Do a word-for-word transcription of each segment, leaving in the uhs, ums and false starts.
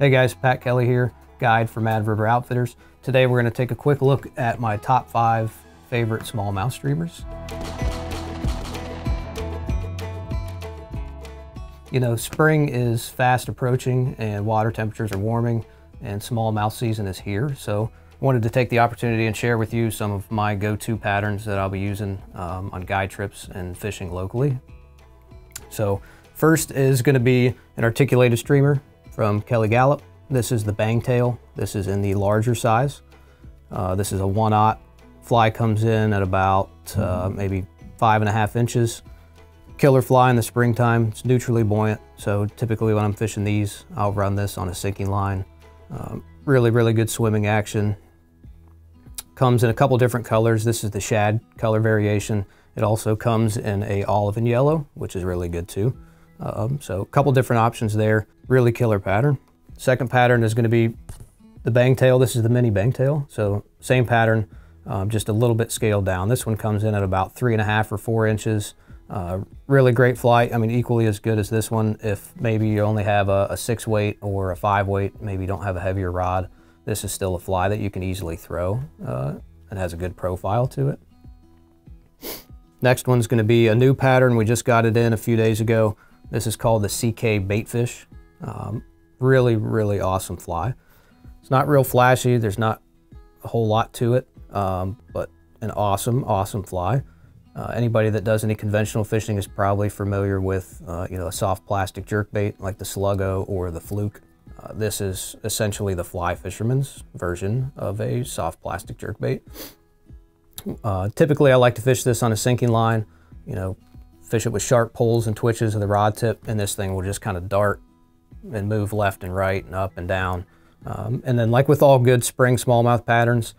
Hey guys, Pat Kelly here, guide for Mad River Outfitters. Today we're going to take a quick look at my top five favorite smallmouth streamers. You know, spring is fast approaching and water temperatures are warming and smallmouth season is here. So I wanted to take the opportunity and share with you some of my go-to patterns that I'll be using um, on guide trips and fishing locally. So first is going to be an articulated streamer from Kelly Galloup. This is the Bangtail. This is in the larger size. Uh, this is a one aught. Fly comes in at about uh, maybe five and a half inches. Killer fly in the springtime. It's neutrally buoyant. So typically when I'm fishing these, I'll run this on a sinking line. Um, really, really good swimming action. Comes in a couple different colors. This is the shad color variation. It also comes in a olive and yellow, which is really good too. Um, so a couple different options there. Really killer pattern. Second pattern is going to be the Bangtail. This is the mini Bangtail. So same pattern, um, just a little bit scaled down. This one comes in at about three and a half or four inches. Uh, really great flight. I mean, equally as good as this one. If maybe you only have a, a six weight or a five weight, maybe you don't have a heavier rod, this is still a fly that you can easily throw uh, and has a good profile to it. Next one's going to be a new pattern. We just got it in a few days ago. This is called the C K Baitfish. Um, really, really awesome fly. It's not real flashy. There's not a whole lot to it, um, but an awesome, awesome fly. Uh, anybody that does any conventional fishing is probably familiar with uh, you know, a soft plastic jerkbait like the Sluggo or the Fluke. Uh, this is essentially the fly fisherman's version of a soft plastic jerkbait. Uh, typically, I like to fish this on a sinking line, you know, fish it with sharp pulls and twitches of the rod tip, and this thing will just kind of dart and move left and right and up and down. Um, and then like with all good spring smallmouth patterns,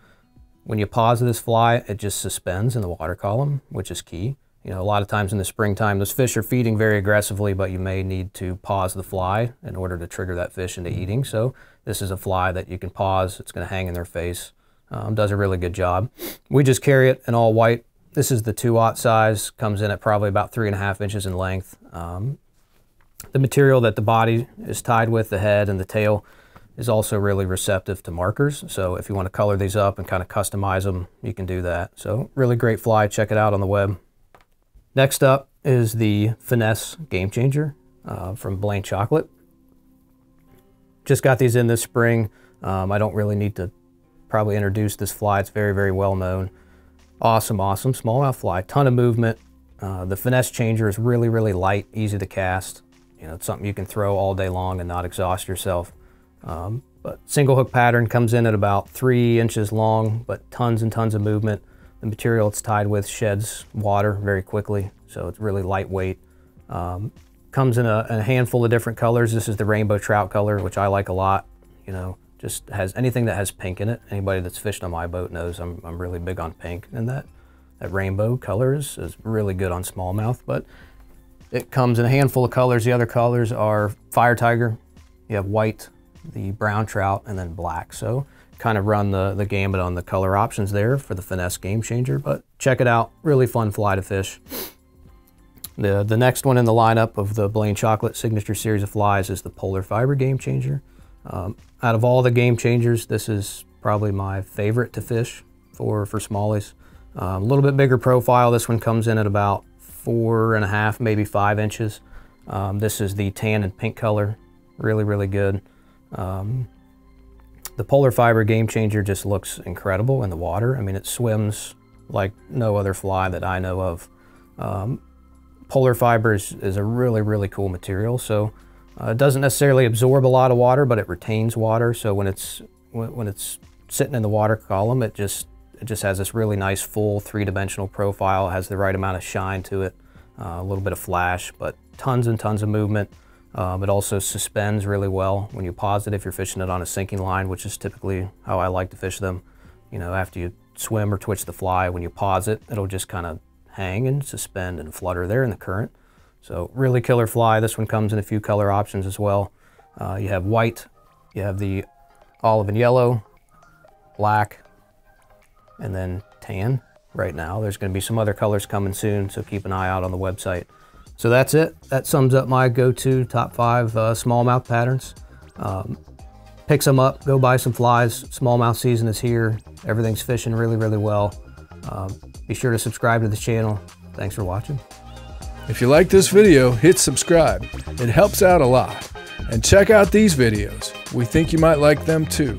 when you pause this fly, it just suspends in the water column, which is key. You know, a lot of times in the springtime, those fish are feeding very aggressively, but you may need to pause the fly in order to trigger that fish into eating. So this is a fly that you can pause. It's going to hang in their face. Um, does a really good job. We just carry it in all white. This is the two aught size. Comes in at probably about three and a half inches in length. Um, the material that the body is tied with, the head and the tail, is also really receptive to markers. So if you want to color these up and kind of customize them, you can do that. So really great fly. Check it out on the web. Next up is the Finesse Game Changer uh, from Blane Chocklett. Just got these in this spring. Um, I don't really need to probably introduce this fly. It's very, very well known. Awesome, awesome smallmouth fly. Ton of movement. Uh, the Finesse Changer is really, really light, easy to cast. You know, it's something you can throw all day long and not exhaust yourself. Um, but single hook pattern comes in at about three inches long, but tons and tons of movement. The material it's tied with sheds water very quickly, so it's really lightweight. Um, comes in a, a handful of different colors. This is the rainbow trout color, which I like a lot. You know, just has anything that has pink in it. Anybody that's fished on my boat knows I'm, I'm really big on pink, and that, that rainbow color is, is really good on smallmouth, but it comes in a handful of colors. The other colors are fire tiger, you have white, the brown trout, and then black. So kind of run the, the gamut on the color options there for the Finesse Game Changer, but check it out. Really fun fly to fish. The, the next one in the lineup of the Blane Chocklett signature series of flies is the Polar Fiber Game Changer. Um, out of all the Game Changers, this is probably my favorite to fish for, for smallies. A um, little bit bigger profile. This one comes in at about four and a half, maybe five inches. Um, this is the tan and pink color. Really, really good. Um, The Polar Fiber Game Changer just looks incredible in the water. I mean, it swims like no other fly that I know of. Um, polar fiber is, is a really, really cool material. So uh, it doesn't necessarily absorb a lot of water, but it retains water. So when it's, when, when it's sitting in the water column, it just, it just has this really nice full three-dimensional profile. It has the right amount of shine to it, uh, a little bit of flash, but tons and tons of movement. Um, it also suspends really well when you pause it if you're fishing it on a sinking line, which is typically how I like to fish them. You know, after you swim or twitch the fly, when you pause it, it'll just kind of hang and suspend and flutter there in the current. So really killer fly. This one comes in a few color options as well. Uh, you have white, you have the olive and yellow, black, and then tan right now. There's going to be some other colors coming soon, so keep an eye out on the website. So that's it. That sums up my go-to top five uh, smallmouth patterns. Um, pick some up, go buy some flies. Smallmouth season is here. Everything's fishing really, really well. Um, be sure to subscribe to the channel. Thanks for watching. If you like this video, hit subscribe. It helps out a lot. And check out these videos. We think you might like them too.